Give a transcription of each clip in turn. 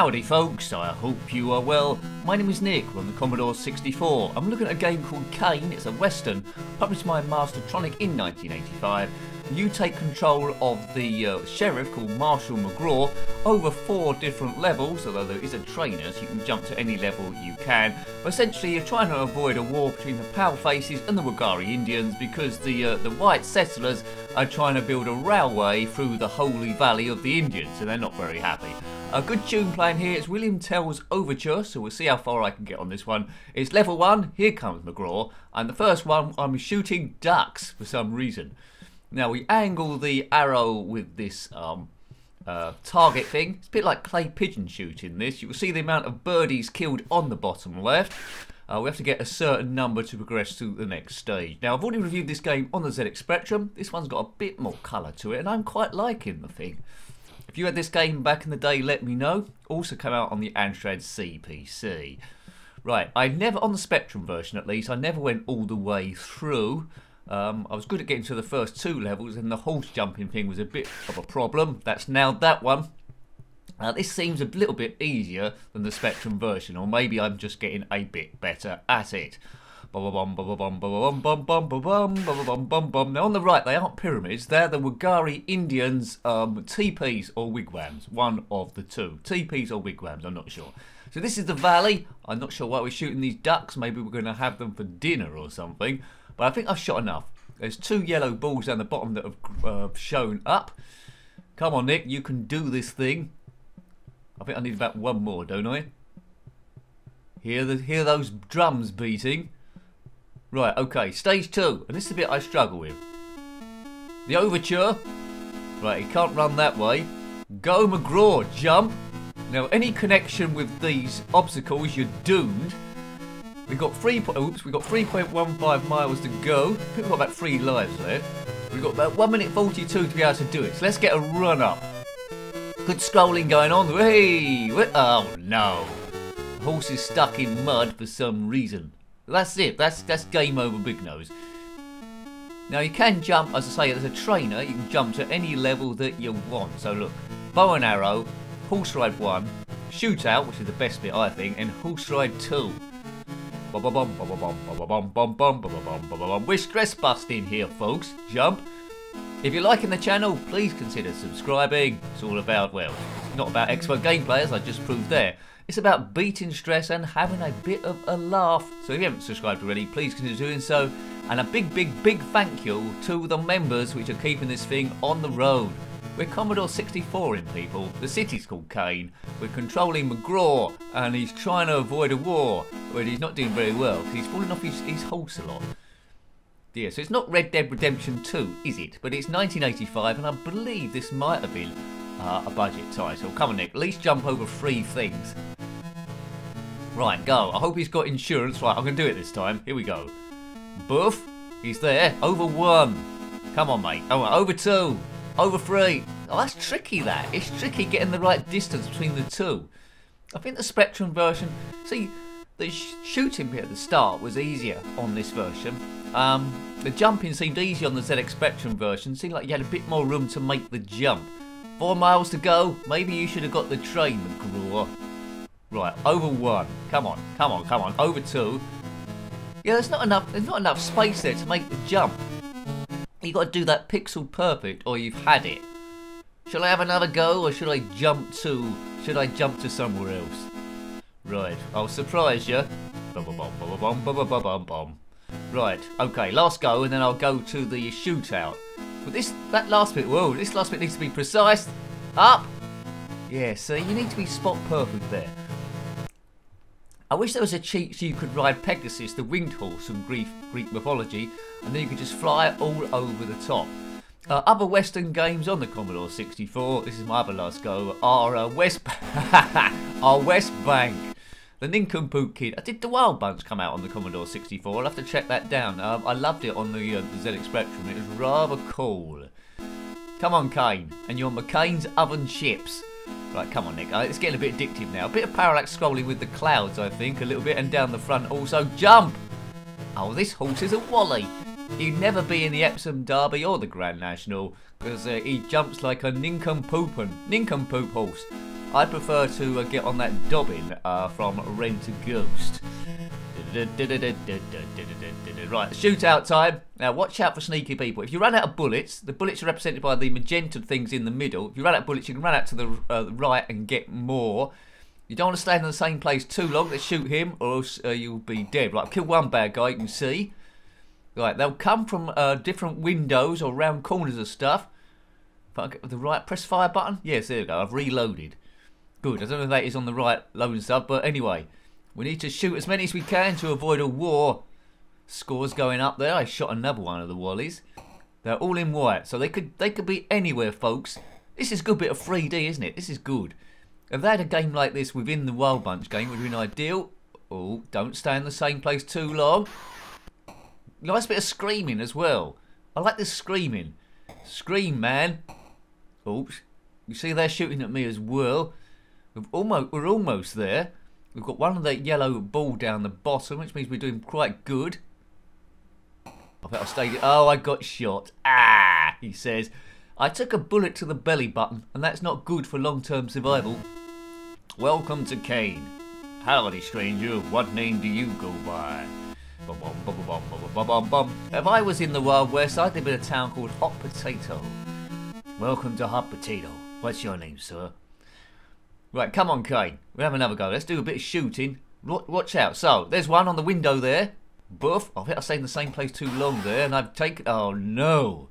Howdy folks, I hope you are well. My name is Nick from the Commodore 64. I'm looking at a game called Kane. It's a western published by Mastertronic in 1985. You take control of the sheriff called Marshall McGraw over 4 different levels, although there is a trainer so you can jump to any level you can. But essentially you're trying to avoid a war between the Pale Faces and the Wagari Indians because the white settlers are trying to build a railway through the Holy Valley of the Indians and they're not very happy. A good tune playing here is William Tell's Overture, so we'll see how far I can get on this one. It's level 1, here comes McGraw, and the first one I'm shooting ducks for some reason. Now we angle the arrow with this target thing. It's a bit like clay pigeon shooting this. You will see the amount of birdies killed on the bottom left. We have to get a certain number to progress to the next stage. Now I've already reviewed this game on the ZX Spectrum. This one's got a bit more colour to it and I'm quite liking the thing. If you had this game back in the day, let me know. Also come out on the Amstrad CPC. Right, I never, on the Spectrum version at least, I never went all the way through. I was good at getting to the first 2 levels and the horse jumping thing was a bit of a problem. That's now that one. This seems a little bit easier than the Spectrum version, or maybe I'm just getting a bit better at it. Now on the right, they aren't pyramids, they're the Wagari Indians teepees or wigwams, one of the 2. Teepees or wigwams, I'm not sure. So this is the valley. I'm not sure why we're shooting these ducks, maybe we're going to have them for dinner or something. But I think I've shot enough. There's 2 yellow balls down the bottom that have shown up. Come on Nick, you can do this thing. I think I need about 1 more, don't I? Hear those drums beating. Right, okay, stage 2, and this is the bit I struggle with. The overture. Right, he can't run that way. Go McGraw, jump. Now, any connection with these obstacles, you're doomed. We've got 3.15 miles to go. We've got about 3 lives left. We've got about 1:42 to be able to do it, so let's get a run up. Good scrolling going on. Hey! Oh no. The horse is stuck in mud for some reason. That's it, that's game over, Big Nose. Now you can jump, as I say, as a trainer, you can jump to any level that you want. So look, bow and arrow, horse ride 1, shootout, which is the best bit I think, and horse ride 2. We're stress busting here folks, jump. If you're liking the channel, please consider subscribing. It's all about, well, it's not about expert gameplay as I just proved there. It's about beating stress and having a bit of a laugh. So if you haven't subscribed already, please consider doing so. And a big thank you to the members which are keeping this thing on the road. We're Commodore 64ing people, the city's called Kane, we're controlling McGraw and he's trying to avoid a war, but he's not doing very well because he's falling off his horse a lot. Yeah, so it's not Red Dead Redemption 2, is it? But it's 1985 and I believe this might have been a budget title. Come on Nick, at least jump over 3 things. Right, go. I hope he's got insurance. Right, I'm going to do it this time. Here we go. Boof, he's there. Over 1. Come on, mate. Oh, over 2. Over 3. Oh, that's tricky, that. It's tricky getting the right distance between the 2. I think the Spectrum version... See, the shooting bit at the start was easier on this version. The jumping seemed easy on the ZX Spectrum version. Seemed like you had a bit more room to make the jump. 4 miles to go. Maybe you should have got the train, McGraw. Right, over 1. Come on, come on, come on. Over 2. Yeah, there's not enough space there to make the jump. You've got to do that pixel perfect or you've had it. Shall I have another go or should I jump to somewhere else? Right, I'll surprise you. Right, okay, last go and then I'll go to the shootout. But this last bit needs to be precise. Up! Yeah, so you need to be spot perfect there. I wish there was a cheat so you could ride Pegasus, the winged horse from Greek mythology, and then you could just fly all over the top. Other Western games on the Commodore 64, this is my other last go, are West Bank. The Nincompoop Kid. I did the Wild Bunch come out on the Commodore 64, I'll have to check that down. I loved it on the ZX Spectrum, it was rather cool. Come on Kane, and you're McCain's Oven Chips. Right, come on Nick, it's getting a bit addictive now. A bit of parallax scrolling with the clouds, I think, a little bit, and down the front also. Jump! Oh, this horse is a wally. He'd never be in the Epsom Derby or the Grand National, because he jumps like a nincompoop horse. I prefer to get on that Dobbin from Rent-a-Ghost. Right, shootout time. Now watch out for sneaky people. If you run out of bullets, the bullets are represented by the magenta things in the middle. If you run out of bullets, you can run out to the right and get more. You don't want to stand in the same place too long. Let's shoot him or else you'll be dead. Right, I've killed one bad guy, you can see. Right, they'll come from different windows or round corners of stuff. If I get the right, press fire button. Yes, there we go, I've reloaded. Good, I don't know if that is on the right loading stuff, but anyway. We need to shoot as many as we can to avoid a war. Scores going up there. I shot another one of the Wallies. They're all in white, so they could be anywhere, folks. This is a good bit of 3D, isn't it? This is good. If they had a game like this within the Wild Bunch game, it would have been ideal. Oh, don't stay in the same place too long. Nice bit of screaming as well. I like this screaming. Scream, man. Oops. You see they're shooting at me as well. We're almost there. We've got one of the yellow ball down the bottom, which means we're doing quite good. I bet I stayed. Oh, I got shot. Ah, he says. I took a bullet to the belly button, and that's not good for long-term survival. Welcome to Kane. Howdy, stranger. What name do you go by? If I was in the Wild West, I'd live in a town called Hot Potato. Welcome to Hot Potato. What's your name, sir? Right, come on, Kane. We'll have another go. Let's do a bit of shooting. Watch out. So, there's one on the window there. Buff. I think I stayed in the same place too long there, and I've taken... Oh, no.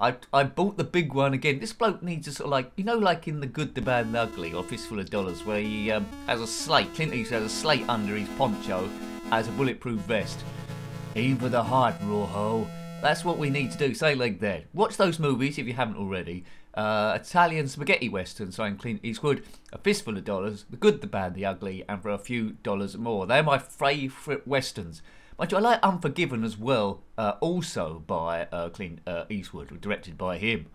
I bought the big one again. This bloke needs to sort of like... You know, like in The Good, the Bad and the Ugly, or Fistful of Dollars, where he has a slate. Clint Eastwood has a slate under his poncho as a bulletproof vest. Aim for the heart, Rojo. That's what we need to do. Say like that. Watch those movies if you haven't already. Italian spaghetti western, starring Clint Eastwood, A Fistful of Dollars, The Good, the Bad, the Ugly, and for a few dollars more. They're my favourite westerns. Mind you, I like Unforgiven as well, also by Clint Eastwood, directed by him,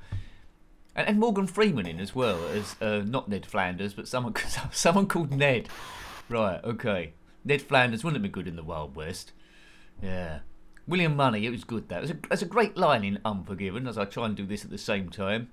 and Morgan Freeman in as well as not Ned Flanders, but someone called Ned. Right, okay. Ned Flanders wouldn't be good in the Wild West. Yeah. William Money, it was good that. That's a great line in Unforgiven. As I try and do this at the same time.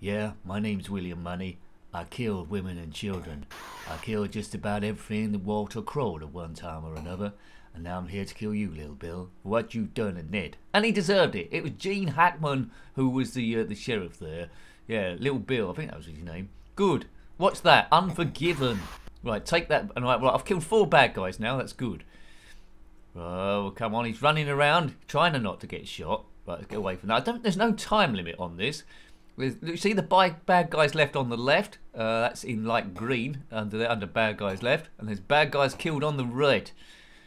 Yeah, my name's William Money. I killed women and children. I killed just about everything that Walter crawled at one time or another. And now I'm here to kill you, Little Bill, for what you've done to Ned. And he deserved it. It was Gene Hackman who was the sheriff there. Yeah, Little Bill, I think that was his name. Good. What's that? Unforgiven. Right, take that. Right, well, I've killed 4 bad guys now. That's good. Oh, come on. He's running around, trying not to get shot. Right, let's get away from that. There's no time limit on this. You see the bad guys left on the left, that's in light green, under bad guys left, and there's bad guys killed on the right.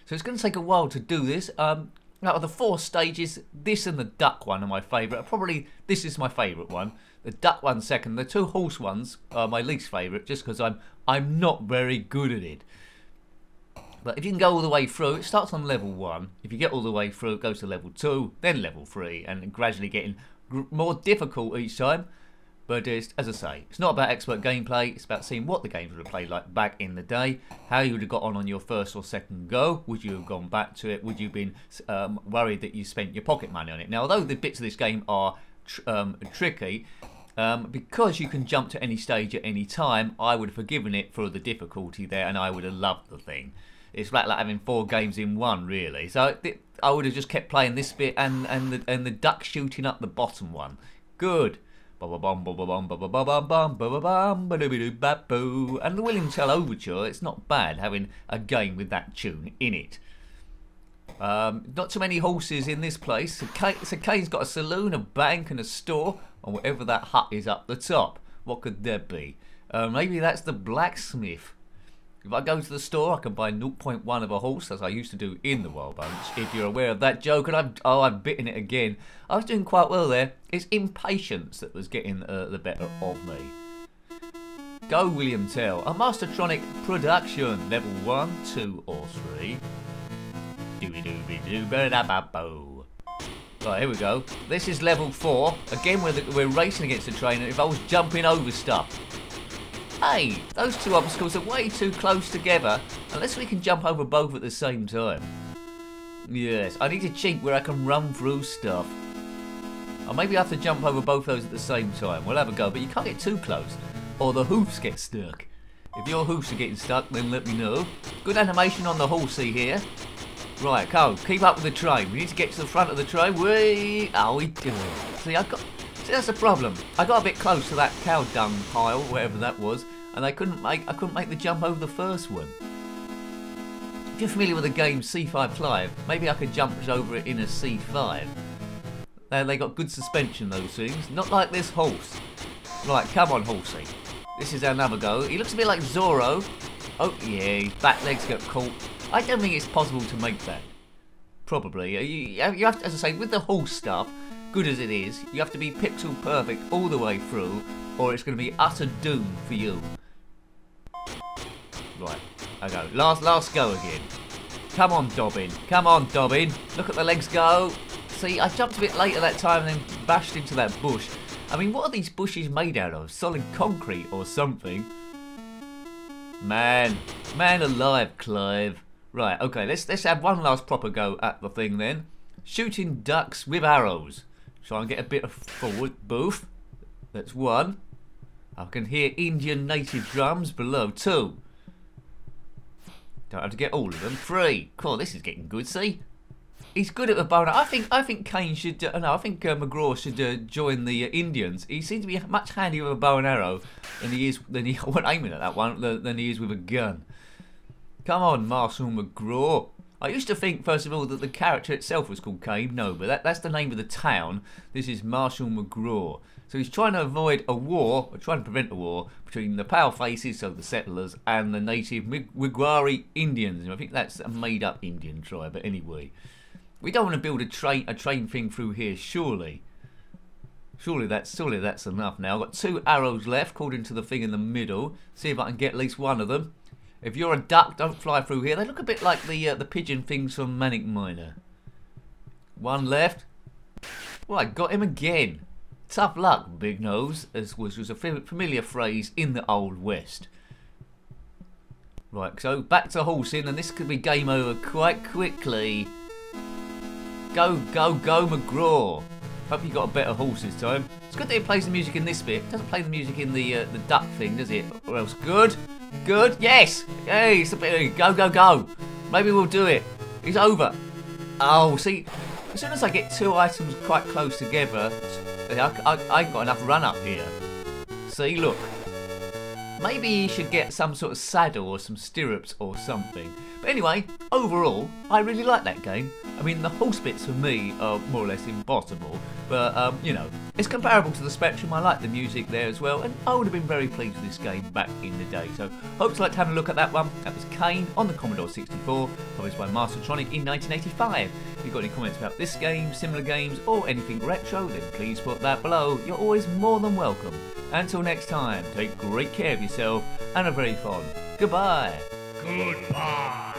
So it's going to take a while to do this. Out of the 4 stages, this and the duck one are my favourite. Probably this is my favourite one. The duck one second. The 2 horse ones are my least favourite, just because I'm not very good at it. But if you can go all the way through, it starts on level 1. If you get all the way through, it goes to level 2, then level 3, and gradually getting more difficult each time. But as I say, it's not about expert gameplay. It's about seeing what the games would have played like back in the day, how you would have got on your first or second go. Would you have gone back to it? Would you have been worried that you spent your pocket money on it? Now, although the bits of this game are tricky, because you can jump to any stage at any time, I would have forgiven it for the difficulty there, and I would have loved the thing. It's like having 4 games in one, really. So I would have just kept playing this bit and the duck shooting up the bottom one. Good. And the William Tell Overture, it's not bad having a game with that tune in it. Not too many horses in this place. So Kane's got a saloon, a bank and a store, and whatever that hut is up the top. What could there be? Maybe that's the blacksmith. If I go to the store, I can buy 0.1 of a horse, as I used to do in the Wild Bunch, if you're aware of that joke. And I've bitten it again. I was doing quite well there. It's impatience that was getting the better of me. Go, William Tell. A Mastertronic production. Level 1, 2 or 3. Dooby-dooby-doo-ba-da-ba-bo. Right, here we go. This is level 4. Again, we're racing against the train, and if I was jumping over stuff... Hey, those 2 obstacles are way too close together, unless we can jump over both at the same time. Yes, I need a cheat where I can run through stuff. Or maybe I have to jump over both those at the same time. We'll have a go, but you can't get too close, or the hoofs get stuck. If your hoofs are getting stuck, then let me know. Good animation on the horsey here. Right, Cole, keep up with the train. We need to get to the front of the train. Whee! Oh, we do. See, See, that's the problem. I got a bit close to that cow dung pile, whatever that was, and I couldn't make the jump over the first one. If you're familiar with the game C5 Clive, maybe I could jump over it in a C5. They got good suspension, those things. Not like this horse. Right, come on, horsey. This is another go. He looks a bit like Zorro. Oh, yeah, his back legs got caught. I don't think it's possible to make that. Probably. You have to, as I say, with the horse stuff, good as it is, you have to be pixel perfect all the way through, or it's going to be utter doom for you. Right, I go. Last go again. Come on, Dobbin. Come on, Dobbin. Look at the legs go. See, I jumped a bit later that time and then bashed into that bush. I mean, what are these bushes made out of? Solid concrete or something? Man alive, Clive. Right, okay, let's have one last proper go at the thing then. Shooting ducks with arrows. Try and get a bit of forward boof. That's one. I can hear Indian native drums below. Two. Don't have to get all of them. Three. Cool, this is getting good, see? He's good at the bow. I think Kane should. No, I think McGraw should join the Indians. He seems to be much handier with a bow and arrow than he I wasn't aiming at that one than he is with a gun. Come on, Marshall McGraw. I used to think, first of all, that the character itself was called Kane. No, but that's the name of the town. This is Marshall McGraw. So he's trying to avoid a war, or trying to prevent a war, between the pale faces, so the settlers, and the native Wagari Indians. And I think that's a made-up Indian tribe, but anyway. We don't want to build a train thing through here, surely. Surely that's enough now. I've got two arrows left, according to the thing in the middle. See if I can get at least one of them. If you're a duck, don't fly through here. They look a bit like the pigeon things from Manic Miner. One left. Well, I got him again. Tough luck, Big Nose, as was a familiar phrase in the Old West. Right, so back to horsing, and this could be game over quite quickly. Go, go, go, McGraw. Hope you got a better horse this time. It's good that it plays the music in this bit. It doesn't play the music in the duck thing, does it? Or else, good, yes. Hey, it's a bit, go, go, go. Maybe we'll do it. It's over. Oh, see, as soon as I get two items quite close together, I ain't got enough run up here. See, look. Maybe you should get some sort of saddle or some stirrups or something. But anyway, overall, I really like that game. I mean, the horse bits for me are more or less impossible. But, you know, it's comparable to the Spectrum. I like the music there as well. And I would have been very pleased with this game back in the day. So, hope you liked having a look at that one. That was Kane on the Commodore 64, published by Mastertronic in 1985. If you've got any comments about this game, similar games, or anything retro, then please put that below. You're always more than welcome. Until next time, take great care of yourself and a very fond goodbye. Goodbye.